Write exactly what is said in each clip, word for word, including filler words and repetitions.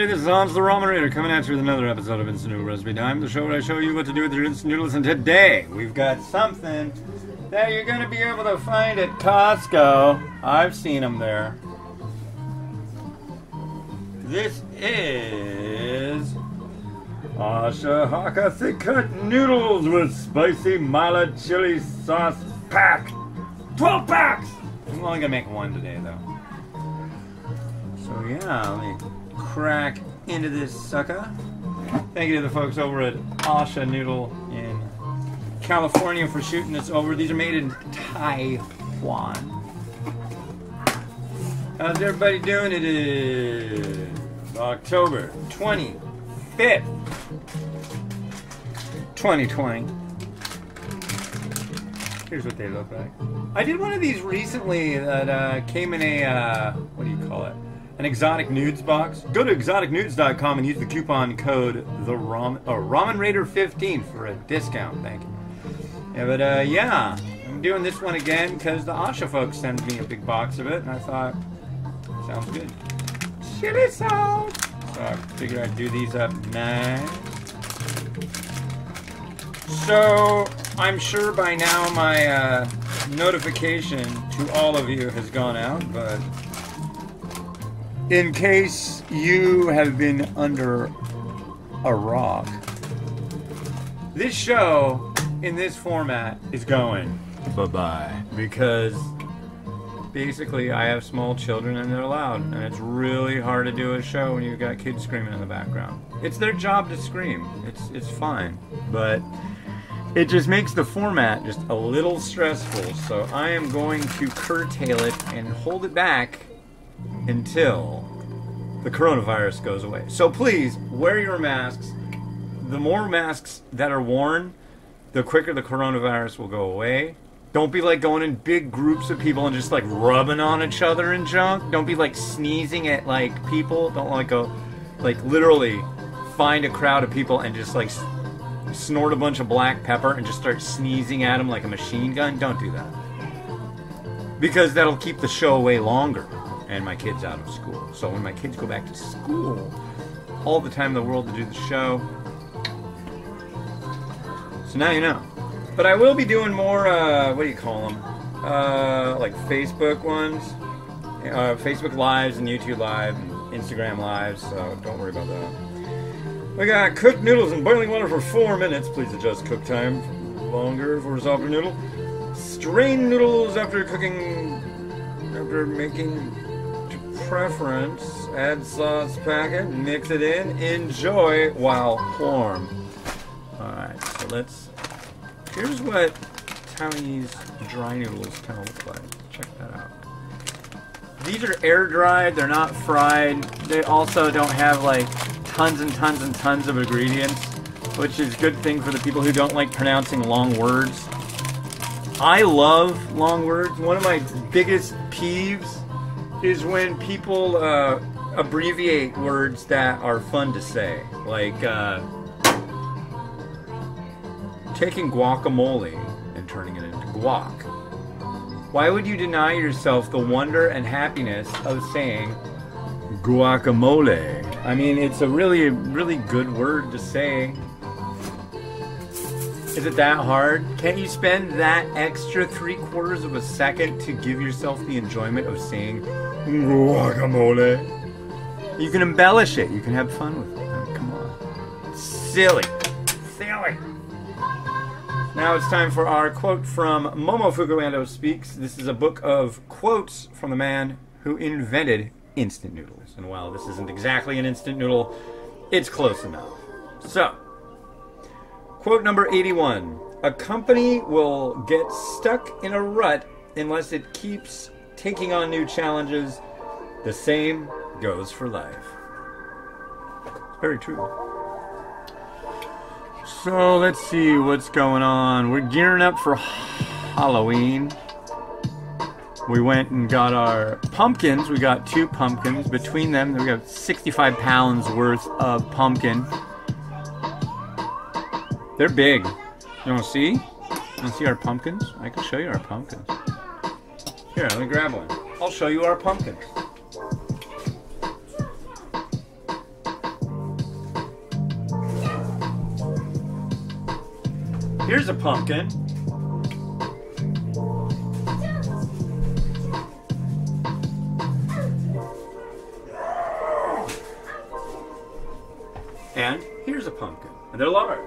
everybody, this is Hans the Ramen Rater coming at you with another episode of Instant Noodle Recipe Time, the show where I show you what to do with your instant noodles, and today we've got something that you're going to be able to find at Costco. I've seen them there. This is A-Sha Haka thick cut noodles with spicy mala chili sauce pack. twelve packs! I'm only going to make one today though. So yeah, let me crack into this sucker. Thank you to the folks over at A-Sha Noodle in California for shooting this over. These are made in Taiwan. How's everybody doing? It is October twenty-fifth, twenty twenty. Here's what they look like. I did one of these recently that uh, came in a, uh, what do you call it? An exotic nudes box. Go to exotic nudes dot com and use the coupon code the ramen uh, Ramen Rater fifteen for a discount. Thank you. Yeah, but uh, yeah, I'm doing this one again because the A-Sha folks send me a big box of it, and I thought sounds good. Chili sauce. So I figured I'd do these up nice. So I'm sure by now my uh, notification to all of you has gone out, but. In case you have been under a rock, this show in this format is going bye-bye because basically I have small children and they're loud, and it's really hard to do a show when you've got kids screaming in the background. It's their job to scream. It's it's fine, but it just makes the format just a little stressful. So I am going to curtail it and hold it back until the coronavirus goes away. So please, wear your masks. The more masks that are worn, the quicker the coronavirus will go away. Don't be like going in big groups of people and just like rubbing on each other and junk. Don't be like sneezing at like people. Don't like go, like literally find a crowd of people and just like snort a bunch of black pepper and just start sneezing at them like a machine gun. Don't do that. Because that'll keep the show away longer. And my kids out of school. So when my kids go back to school, all the time in the world to do the show. So now you know. But I will be doing more, uh, what do you call them? Uh, like Facebook ones. Uh, Facebook Lives and YouTube Live and Instagram Lives, so don't worry about that. We got cooked noodles in boiling water for four minutes. Please adjust cook time longer for softer noodle. Strain noodles after cooking, after making preference, add sauce packet, mix it in, enjoy while warm. Alright, so let's, here's what Taiwanese dry noodles kind of look like. Check that out. These are air dried, they're not fried. They also don't have like tons and tons and tons of ingredients, which is a good thing for the people who don't like pronouncing long words. I love long words. One of my biggest peeves is when people uh, abbreviate words that are fun to say, like uh, taking guacamole and turning it into guac. Why would you deny yourself the wonder and happiness of saying guacamole? I mean, it's a really, really good word to say. Is it that hard? Can't you spend that extra three quarters of a second to give yourself the enjoyment of saying guacamole? You can embellish it. You can have fun with it. Oh, come on. Silly. Silly. Now it's time for our quote from Momofuku Ando Speaks. This is a book of quotes from the man who invented instant noodles. And while this isn't exactly an instant noodle, it's close enough. So, quote number eighty-one, a company will get stuck in a rut unless it keeps taking on new challenges. The same goes for life. Very true. So let's see what's going on. We're gearing up for Halloween. We went and got our pumpkins. We got two pumpkins. Between them, we got sixty-five pounds worth of pumpkin. They're big. You want to see? You want to see our pumpkins? I can show you our pumpkins. Here, let me grab one. I'll show you our pumpkins. Here's a pumpkin. And here's a pumpkin. And they're large.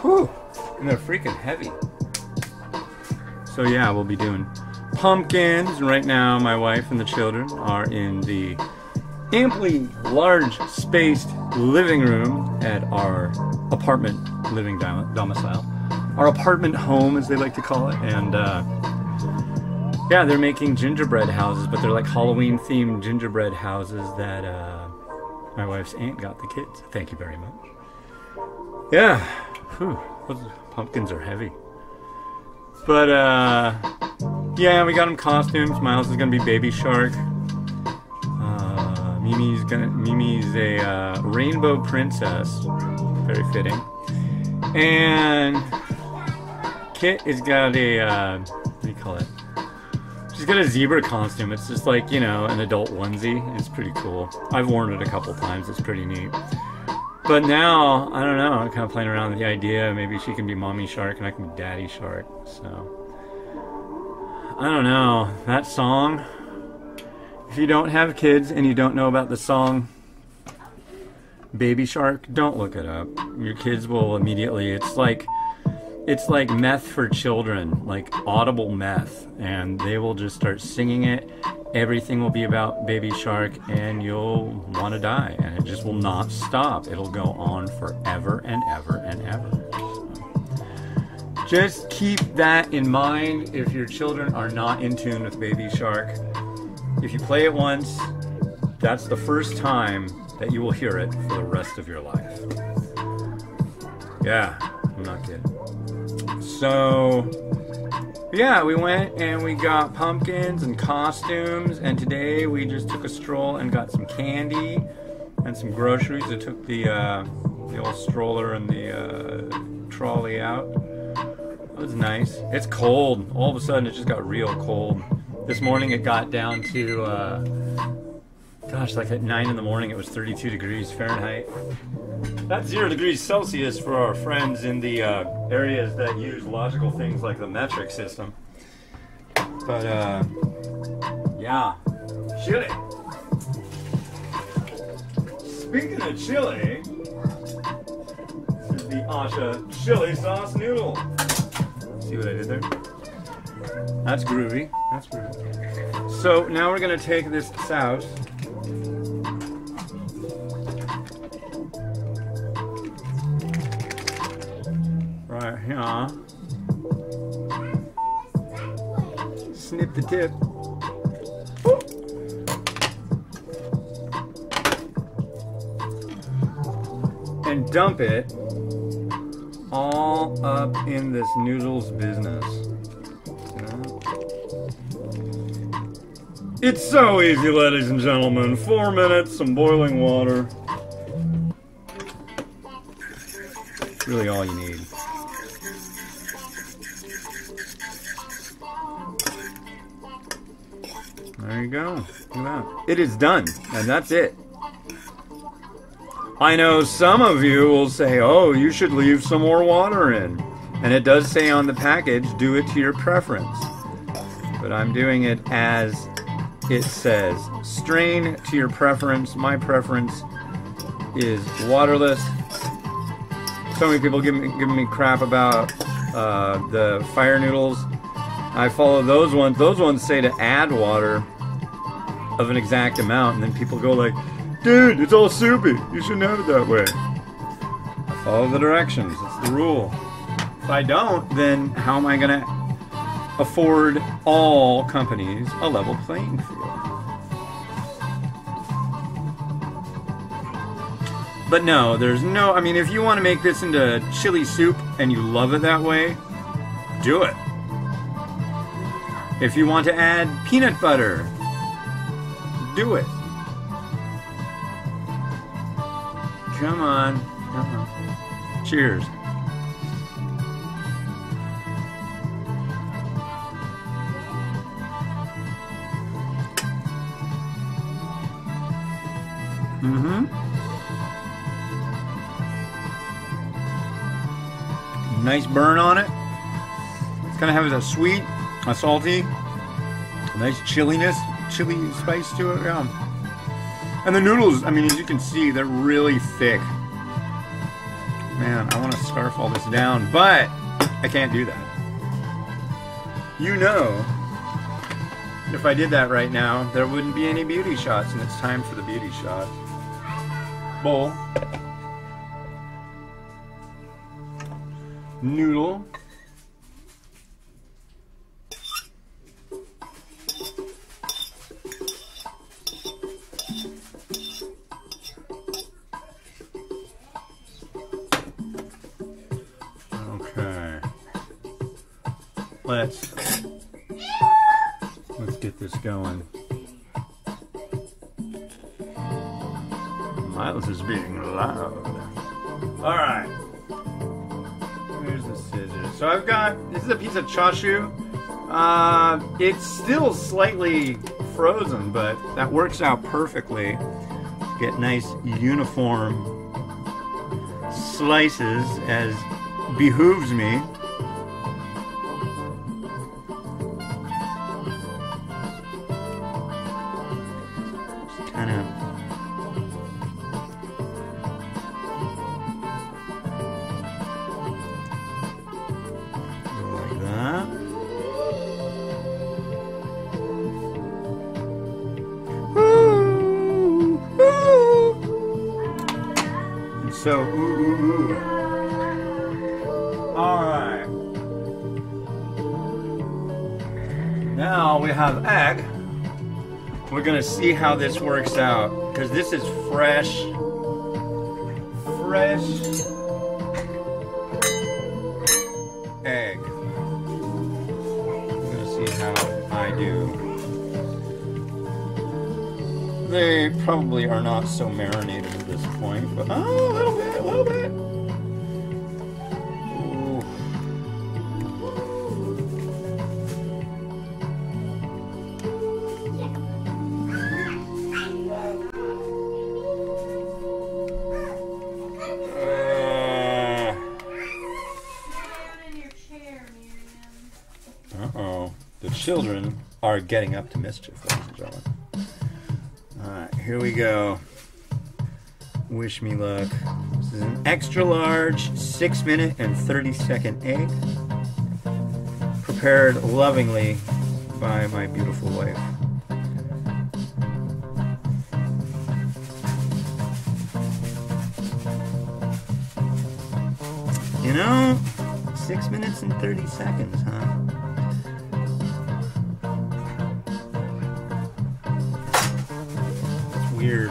Whew. And they're freaking heavy. So yeah, we'll be doing pumpkins. And right now my wife and the children are in the amply large spaced living room at our apartment living domicile. Our apartment home, as they like to call it. And uh, yeah, they're making gingerbread houses, but they're like Halloween themed gingerbread houses that uh, my wife's aunt got the kids. Thank you very much. Yeah, whew, those pumpkins are heavy. But, uh, yeah, we got him costumes. Miles is gonna be Baby Shark. Uh, Mimi's gonna, Mimi's a uh, rainbow princess. Very fitting. And Kit has got a, uh, what do you call it? She's got a zebra costume. It's just like, you know, an adult onesie. It's pretty cool. I've worn it a couple times. It's pretty neat. But now, I don't know, I'm kind of playing around with the idea, maybe she can be Mommy Shark and I can be Daddy Shark, so... I don't know, that song, if you don't have kids and you don't know about the song Baby Shark, don't look it up. Your kids will immediately, it's like, it's like meth for children, like audible meth, and they will just start singing it. Everything will be about Baby Shark and you'll want to die, and it just will not stop. It'll go on forever and ever and ever. So just keep that in mind if your children are not in tune with Baby Shark. If you play it once, that's the first time that you will hear it for the rest of your life. Yeah, I'm not kidding. So... yeah, we went and we got pumpkins and costumes, and today we just took a stroll and got some candy and some groceries. I took the uh, the old stroller and the uh, trolley out. That was nice. It's cold. All of a sudden, it just got real cold. This morning, it got down to, uh, gosh, like at nine in the morning, it was thirty-two degrees Fahrenheit. That's zero degrees Celsius for our friends in the uh, areas that use logical things like the metric system. But, uh, yeah, chili. Speaking of chili, this is the A-Sha chili sauce noodle. See what I did there? That's groovy. That's groovy. So now we're going to take this sauce. Right here. Snip the tip. Woo. And dump it all up in this noodles business. Yeah. It's so easy, ladies and gentlemen. Four minutes, some boiling water. Really all you need. There you go. Look at that. It is done, and that's it. I know some of you will say, oh, you should leave some more water in. And it does say on the package, do it to your preference. But I'm doing it as it says. Strain to your preference. My preference is waterless. So many people give me, give me crap about uh, the fire noodles. I follow those ones. Those ones say to add water of an exact amount, and then people go like, dude, it's all soupy, you shouldn't have it that way. I follow the directions, it's the rule. If I don't, then how am I gonna afford all companies a level playing field? But no, there's no, I mean, if you want to make this into chili soup and you love it that way, do it. If you want to add peanut butter, do it. Come on. Come on. Cheers. Mm-hmm. Nice burn on it. It's gonna have a sweet, a salty, a nice chilliness, chili spice to it. Yeah. And the noodles, I mean, as you can see, they're really thick. Man, I want to scarf all this down, but I can't do that. You know, if I did that right now, there wouldn't be any beauty shots, and it's time for the beauty shot. Bowl. Noodle. Let's, let's get this going. Miles is being loud. Alright. Here's the scissors. So I've got, this is a piece of chashu. Uh, it's still slightly frozen, but that works out perfectly. Get nice uniform slices as behooves me. So, ooh, ooh, ooh. Alright. Now we have egg. We're gonna see how this works out, because this is fresh. Fresh egg. We're gonna see how I do. They probably are not so marinated at this point, but oh, a little bit, a little bit. Uh-oh, the children are getting up to mischief, ladies and gentlemen. All right, here we go. Wish me luck. This is an extra large six minute and thirty second egg, prepared lovingly by my beautiful wife. You know, six minutes and thirty seconds, huh? That's weird.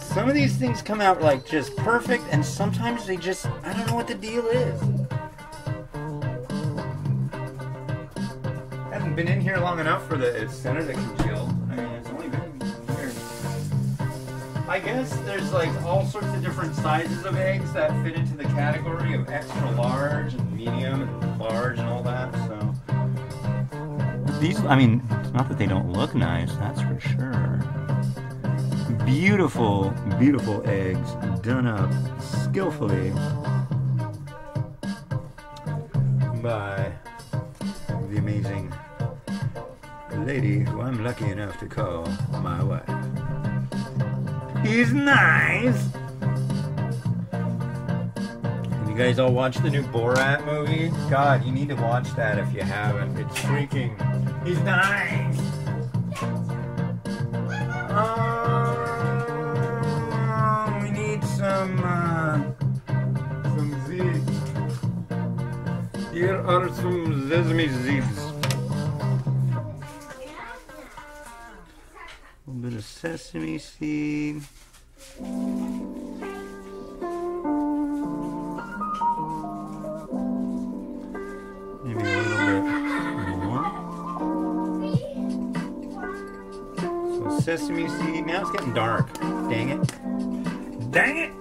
Some of these things come out like just perfect, and sometimes they just, I don't know what the deal is. I haven't been in here long enough for the center to congeal. I mean, it's only been here. I guess there's like all sorts of different sizes of eggs that fit into the category of extra large and medium and large and all that, so. These, I mean, it's not that they don't look nice, that's for sure. Beautiful, beautiful eggs done up skillfully by the amazing lady who I'm lucky enough to call my wife. He's nice! Have you guys all watched the new Borat movie? God, you need to watch that if you haven't. It's freaking... He's nice! Oh! Some, uh, some seeds. Here are some sesame seeds. A little bit of sesame seed. Maybe a little bit more. So sesame seed. Now it's getting dark. Dang it. Dang it!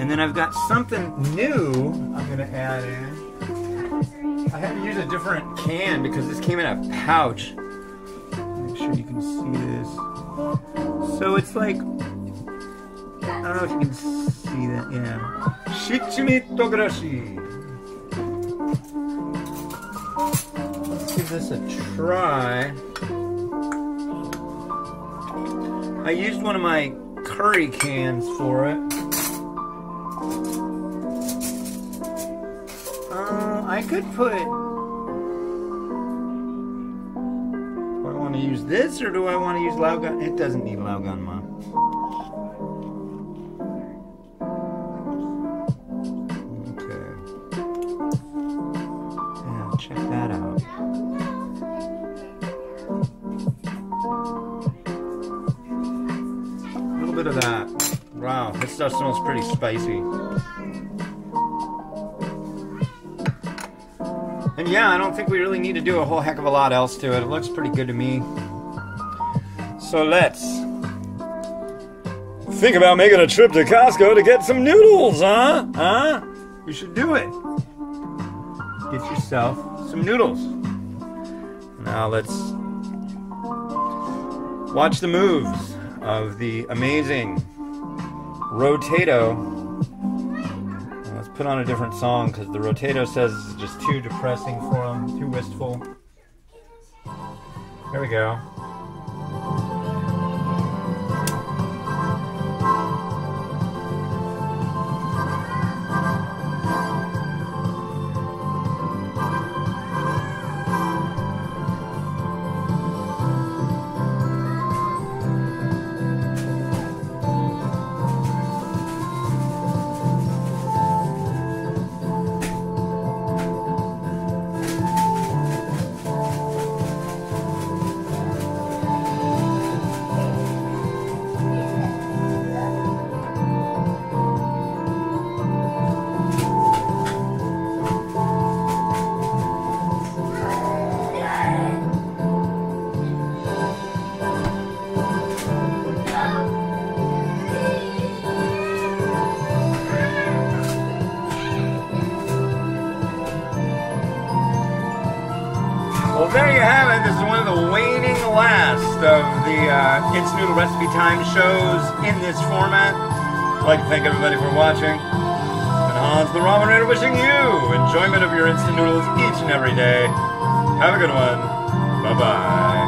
And then I've got something new I'm gonna add in. I had to use a different can because this came in a pouch. Make sure you can see this. So it's like, I don't know if you can see that, yeah. Shichimi Togarashi. Let's give this a try. I used one of my curry cans for it. Uh, I could put... Do I want to use this or do I want to use Laogan? It doesn't need Laogan Ma. Okay. Yeah, check that out. Bit of that. Wow, this stuff smells pretty spicy. And yeah, I don't think we really need to do a whole heck of a lot else to it. It looks pretty good to me. So let's think about making a trip to Costco to get some noodles, huh? Huh? You should do it. Get yourself some noodles. Now let's watch the moves of the amazing Rotato. Now let's put on a different song because the Rotato says it's just too depressing for him, too wistful. Here we go. There you have it. This is one of the waning last of the uh, It's Noodle Recipe Time shows in this format. I'd like to thank everybody for watching. And Hans the Ramen Rater wishing you enjoyment of your instant noodles each and every day. Have a good one. Bye-bye.